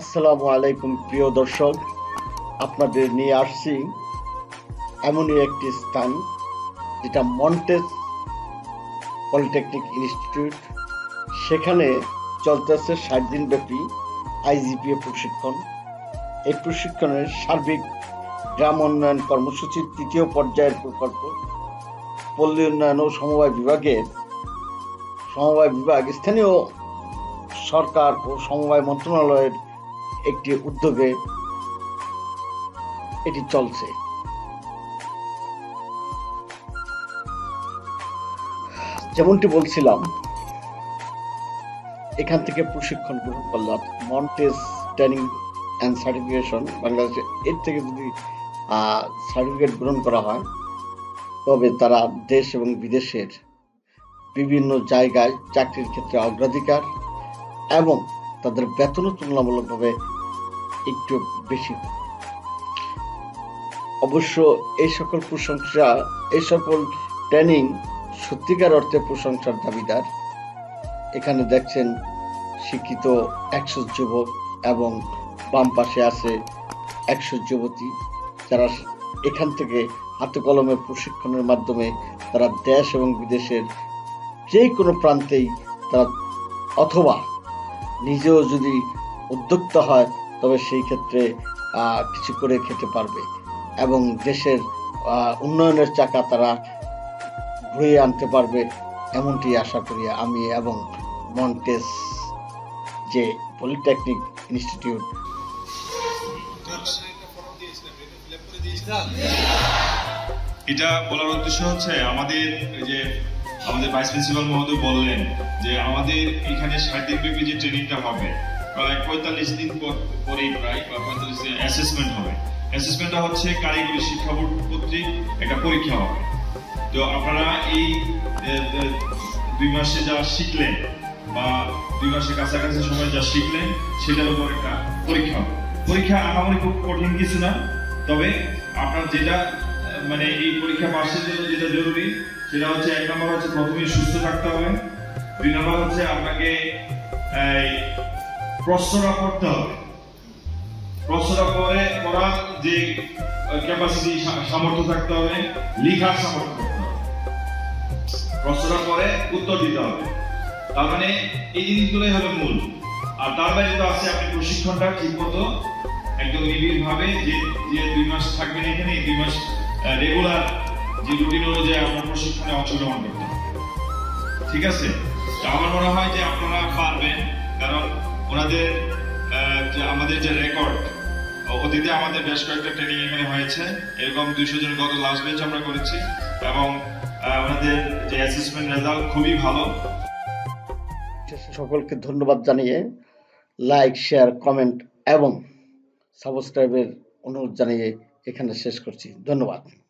আসসালামু আলাইকুম প্রিয় দর্শক, আপনাদের নিয়ে আসছি এমনই একটি স্থান যেটা মন্টেজ পলিটেকনিক ইনস্টিটিউট। সেখানে চলতেছে ৬০ দিন ব্যাপী আইজিপিএ প্রশিক্ষণ। এই প্রশিক্ষণের সার্বিক গ্রাম উন্নয়ন কর্মসূচির ৩য় পর্যায়ের প্রকল্প পল্লী উন্নয়ন ও সমবায় বিভাগ স্থানীয় সরকার ও সমবায় মন্ত্রণালয়ের একটি উদ্যোগে এটি চলছে। যেমনটি বলছিলাম, এখান থেকে প্রশিক্ষণ গ্রহণ করলাম মন্টেজ ট্রেনিং অ্যান্ড সার্টিফিকেশন বাংলাদেশে। এর থেকে যদি সার্টিফিকেট গ্রহণ করা হয় তবে তারা দেশ এবং বিদেশের বিভিন্ন জায়গায় চাকরির ক্ষেত্রে অগ্রাধিকার এবং তাদের বেতনও তুলনামূলকভাবে একটু বেশি। অবশ্য এই সকল ট্রেনিং সত্যিকার অর্থে প্রশংসার দাবিদার। এখানে দেখছেন শিক্ষিত 100 যুবক এবং বাম পাশে আছে 100 যুবতী, যারা এখান থেকে হাতে কলমে প্রশিক্ষণের মাধ্যমে তারা দেশ এবং বিদেশের যে কোনো প্রান্তেই তারা অথবা নিজেও যদি উদ্যোক্তা হয় তবে সেই ক্ষেত্রে কিছু করে খেতে পারবে এবং দেশের উন্নয়নের চাকা তারা ঘুরিয়ে আনতে পারবে, এমনটি আশা করি আমি এবং মন্টেজ যে পলিটেকনিক ইনস্টিটিউট। এটা বলার উদ্দেশ্য হচ্ছে আমাদের ভাইস প্রিন্সিপাল মহোদয় বললেন যে আমাদের এখানে 60 দিনব্যাপী যে ট্রেনিংটা হবে প্রায় 45 দিন পরেই প্রায় 45 দিন অ্যাসেসমেন্ট হবে। অ্যাসেসমেন্টটা হচ্ছে কারিগরি শিক্ষা বোর্ড কর্তৃক একটা পরীক্ষা হবে। তো আপনারা এই 2 মাসে যা শিখলেন বা 2 মাসের কাছাকাছি সময় যা শিখলেন সেটার উপর একটা পরীক্ষা হবে। পরীক্ষা আমার খুব কঠিন কিছু না, তবে আপনার যেটা মানে এই পরীক্ষা পাশের জন্য যেটা জরুরি সেটা হচ্ছে 1 নম্বর হচ্ছে প্রথমেই সুস্থ থাকতে হবে, 2 নম্বর হচ্ছে আপনাকে প্রশ্নটা করতে হবে। প্রশ্নটা করে করার যে ক্যাপাসিটি সামর্থ্য থাকতে হবে, লিখার সামর্থ্য থাকতে হবে, প্রশ্নটা করে উত্তর দিতে হবে। তার মানে এই জিনিসগুলোই হলো মূল। আর তার বাইরে তো আছে আপনি প্রশিক্ষণটা ঠিক মতো একদম নিবিড় ভাবে যে 2 মাস থাকবেন এখানে, 2 মাস রেগুলার যে রুটিন অনুযায়ী আপনার প্রশিক্ষণে অংশগ্রহণ করতে হবে। ঠিক আছে, আমার মনে হয় যে আপনারা পারবেন, কারণ ওনাদের আমাদের যে রেকর্ড অতীতে আমাদের বেশ কয়েকটা ট্রেনিং এখানে হয়েছে, এরকম 200 জন গত লাস্ট বেঞ্চ আমরা করেছি এবং আমাদের যে অ্যাসেসমেন্ট রেজাল্ট খুবই ভালো। সকলকে ধন্যবাদ জানিয়ে লাইক, শেয়ার, কমেন্ট এবং সাবস্ক্রাইবের অনুরোধ জানিয়ে এখানে শেষ করছি। ধন্যবাদ।